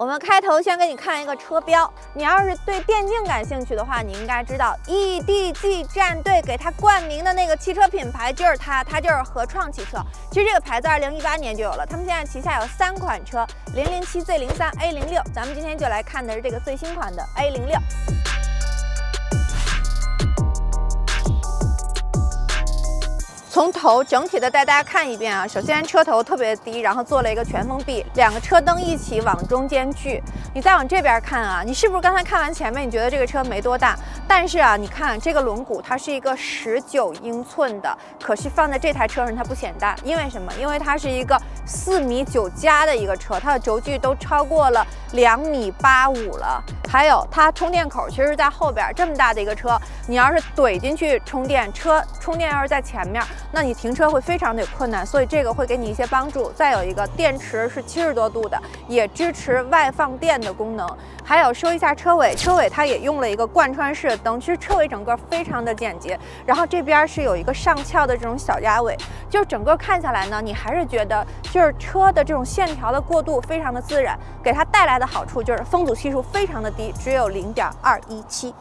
我们开头先给你看一个车标，你要是对电竞感兴趣的话，你应该知道 EDG 战队给它冠名的那个汽车品牌就是它，它就是合创汽车。其实这个牌子2018年就有了，他们现在旗下有3款车：007、Z03、A06。咱们今天就来看的是这个最新款的 A06。 从头整体的带大家看一遍啊，首先车头特别低，然后做了一个全封闭，两个车灯一起往中间聚。你再往这边看啊，你是不是刚才看完前面，你觉得这个车没多大？但是啊，你看这个轮毂，它是一个19英寸的，可是放在这台车上它不显大，因为什么？因为它是一个4.9米的一个车，它的轴距都超过了2.85米了。还有它充电口其实是在后边，这么大的一个车，你要是怼进去充电，车充电要是在前面。 那你停车会非常的有困难，所以这个会给你一些帮助。再有一个，电池是70多度的，也支持外放电的功能。还有说一下车尾，车尾它也用了一个贯穿式的灯，其实车尾整个非常的简洁。然后这边是有一个上翘的这种小鸭尾，就是整个看下来呢，你还是觉得就是车的这种线条的过渡非常的自然，给它带来的好处就是风阻系数非常的低，只有0.217。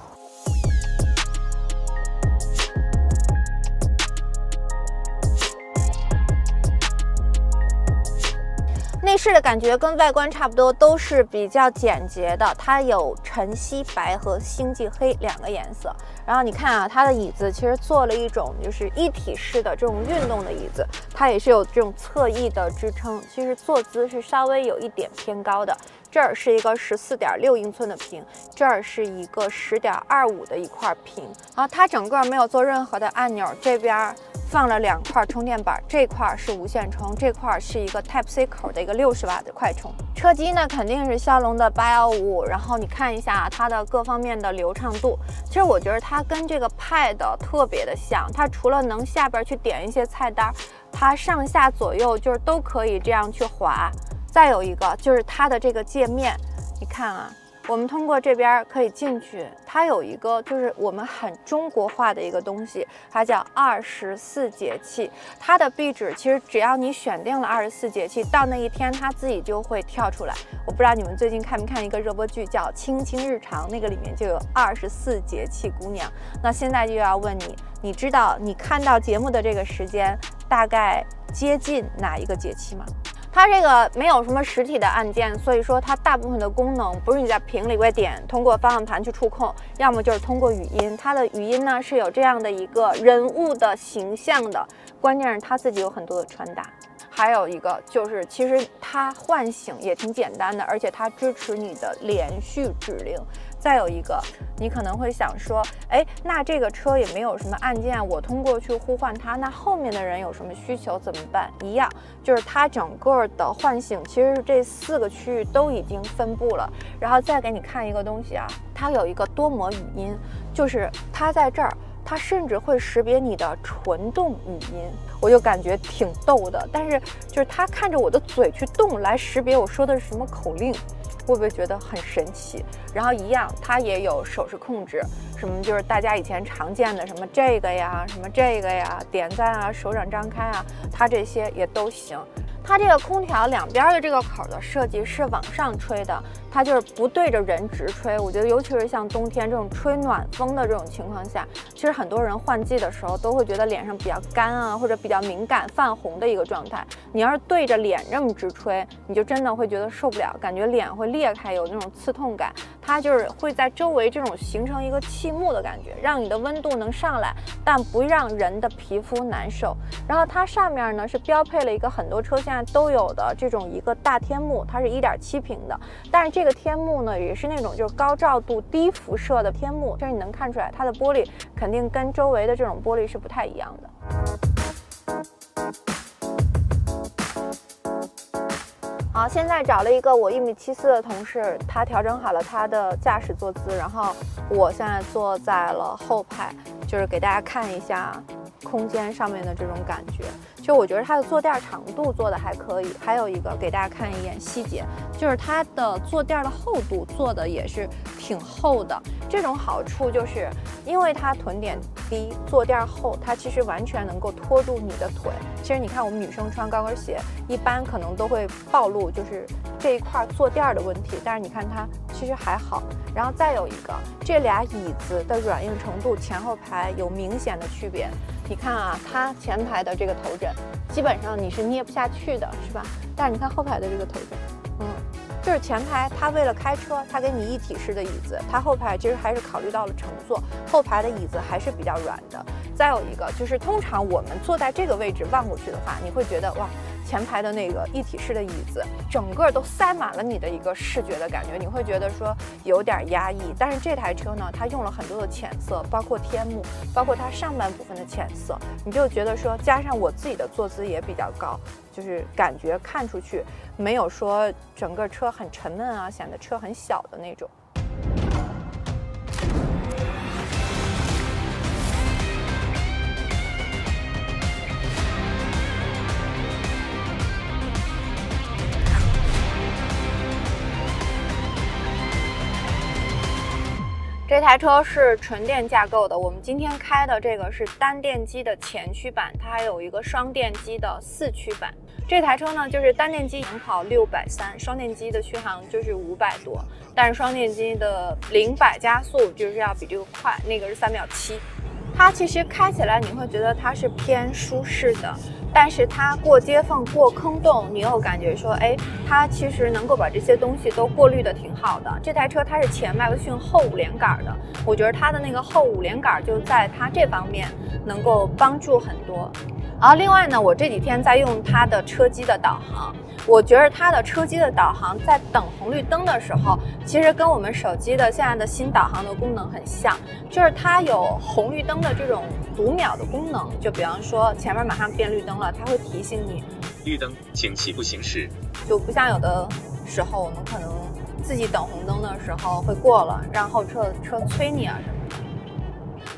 内饰的感觉跟外观差不多，都是比较简洁的。它有晨曦白和星际黑2个颜色。然后你看啊，它的椅子其实做了一种就是一体式的这种运动的椅子，它也是有这种侧翼的支撑。其实坐姿是稍微有一点偏高的。这儿是一个14.6英寸的屏，这儿是一个10.25的一块屏。然后它整个没有做任何的按钮，这边 放了2块充电板，这块是无线充，这块是一个 Type C 口的一个60瓦的快充。车机呢肯定是骁龙的815，然后你看一下它的各方面的流畅度，其实我觉得它跟这个 Pad 特别的像，它除了能下边去点一些菜单，它上下左右就是都可以这样去滑。再有一个就是它的这个界面，你看啊。 我们通过这边可以进去，它有一个就是我们很中国化的一个东西，它叫24节气。它的壁纸其实只要你选定了24节气，到那一天它自己就会跳出来。我不知道你们最近看没看一个热播剧叫《卿卿日常》，那个里面就有24节气姑娘。那现在就要问你，你知道你看到节目的这个时间大概接近哪一个节气吗？ 它这个没有什么实体的按键，所以说它大部分的功能不是你在屏里边点，通过方向盘去触控，要么就是通过语音。它的语音呢是有这样的一个人物的形象的，关键是它自己有很多的穿搭。 还有一个就是，其实它唤醒也挺简单的，而且它支持你的连续指令。再有一个，你可能会想说，哎，那这个车也没有什么按键，我通过去呼唤它，那后面的人有什么需求怎么办？一样，就是它整个的唤醒，其实是这4个区域都已经分布了。然后再给你看一个东西啊，它有一个多模语音，就是它在这儿。 它甚至会识别你的唇动语音，我就感觉挺逗的。但是就是它看着我的嘴去动来识别我说的是什么口令，会不会觉得很神奇？然后一样，它也有手势控制，什么就是大家以前常见的什么这个呀，什么这个呀，点赞啊，手掌张开啊，它这些也都行。 它这个空调两边的这个口的设计是往上吹的，它就是不对着人直吹。我觉得，尤其是像冬天这种吹暖风的这种情况下，其实很多人换季的时候都会觉得脸上比较干啊，或者比较敏感、泛红的一个状态。你要是对着脸这么直吹，你就真的会觉得受不了，感觉脸会裂开，有那种刺痛感。它就是会在周围这种形成一个气幕的感觉，让你的温度能上来，但不让人的皮肤难受。然后它上面呢是标配了一个很多车现在 都有的这种一个大天幕，它是1.7平的，但是这个天幕呢也是那种就是高照度低辐射的天幕，就是你能看出来它的玻璃肯定跟周围的这种玻璃是不太一样的。好，现在找了一个我1.74米的同事，他调整好了他的驾驶坐姿，然后我现在坐在了后排，就是给大家看一下空间上面的这种感觉。就我觉得它的坐垫长度做的还可以。还有一个给大家看一眼细节，就是它的坐垫的厚度做的也是挺厚的。这种好处就是因为它臀点低，坐垫厚，它其实完全能够托住你的腿。其实你看我们女生穿高跟鞋，一般可能都会暴露就是这一块坐垫的问题，但是你看它其实还好。然后再有一个，这俩椅子的软硬程度前后排有明显的区别。你看啊，它前排的这个头枕，基本上你是捏不下去的，是吧？但是你看后排的这个头枕，就是前排它为了开车，它给你一体式的椅子，它后排其实还是考虑到了乘坐，后排的椅子还是比较软的。再有一个就是，通常我们坐在这个位置望过去的话，你会觉得哇，前排的那个一体式的椅子，整个都塞满了你的一个视觉的感觉，你会觉得说有点压抑。但是这台车呢，它用了很多的浅色，包括天幕，包括它上半部分的浅色，你就觉得说，加上我自己的坐姿也比较高，就是感觉看出去没有说整个车很沉闷啊，显得车很小的那种。这台车是纯电架构的，我们今天开的这个是单电机的前驱版，它还有一个双电机的四驱版。这台车呢，就是单电机能跑630，双电机的续航就是500多，但是双电机的0-100加速就是要比这个快，那个是3.7秒。它其实开起来你会觉得它是偏舒适的，但是它过接缝、过坑洞，你又感觉说，哎，它其实能够把这些东西都过滤的挺好的。这台车它是前麦弗逊后5连杆的，我觉得它的那个后5连杆就在它这方面能够帮助很多。然后另外呢，我这几天在用它的车机的导航，我觉得它的车机的导航在等红绿灯的时候，其实跟我们手机的现在的新导航的功能很像，就是它有红绿灯的这种读秒的功能，就比方说前面马上变绿灯了，它会提醒你绿灯请起步行驶，就不像有的时候我们可能自己等红灯的时候会过了，让后车催你啊什么。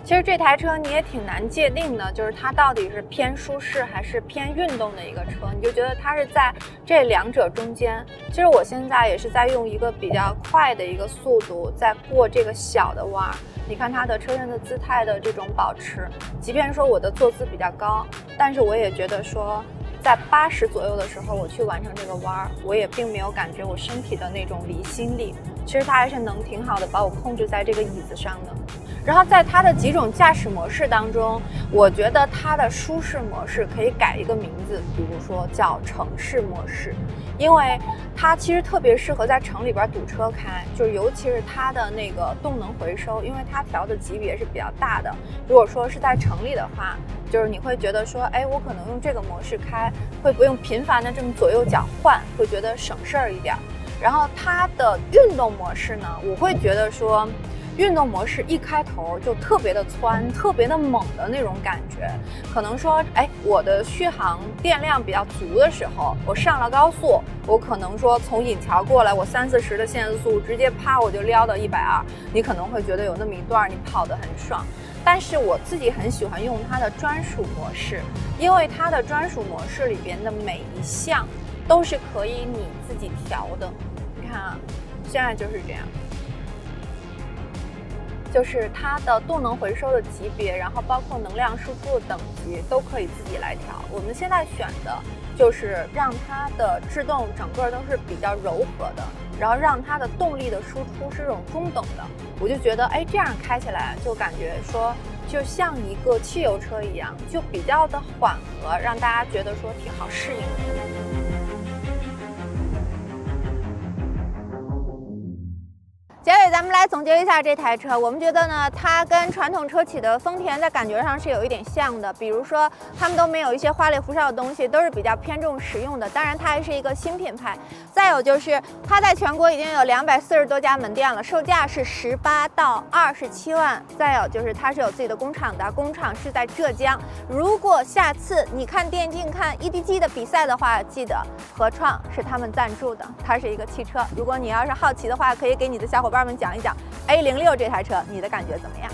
其实这台车你也挺难界定的，就是它到底是偏舒适还是偏运动的一个车，你就觉得它是在这两者中间。其实我现在也是在用一个比较快的一个速度在过这个小的弯儿，你看它的车身的姿态的这种保持，即便说我的坐姿比较高，但是我也觉得说在80左右的时候我去完成这个弯儿，我也并没有感觉我身体的那种离心力，其实它还是能挺好的把我控制在这个椅子上的。然后在它的几种驾驶模式当中，我觉得它的舒适模式可以改一个名字，比如说叫城市模式，因为它其实特别适合在城里边堵车开，就是尤其是它的那个动能回收，因为它调的级别是比较大的。如果说是在城里的话，就是你会觉得说，哎，我可能用这个模式开，会不用频繁的这么左右脚换，会觉得省事儿一点。然后它的运动模式呢，我会觉得说，运动模式一开头就特别的窜，特别的猛的那种感觉。可能说，哎，我的续航电量比较足的时候，我上了高速，我可能说从引桥过来，我30-40的限速，直接啪我就撩到120，你可能会觉得有那么一段你跑得很爽。但是我自己很喜欢用它的专属模式，因为它的专属模式里边的每一项都是可以你自己调的。你看啊，现在就是这样。就是它的动能回收的级别，然后包括能量输出的等级都可以自己来调。我们现在选的就是让它的制动整个都是比较柔和的，然后让它的动力的输出是这种中等的。我就觉得，哎，这样开起来就感觉说，就像一个汽油车一样，就比较的缓和，让大家觉得说挺好适应的。结尾，咱们来总结一下这台车。我们觉得呢，它跟传统车企的丰田在感觉上是有一点像的，比如说他们都没有一些花里胡哨的东西，都是比较偏重实用的。当然，它还是一个新品牌。再有就是，它在全国已经有240多家门店了，售价是18到27万。再有就是，它是有自己的工厂的，工厂是在浙江。如果下次你看电竞、看 EDG 的比赛的话，记得合创是他们赞助的，它是一个汽车。如果你要是好奇的话，可以给你的小伙伴们讲一讲 A06这台车你的感觉怎么样。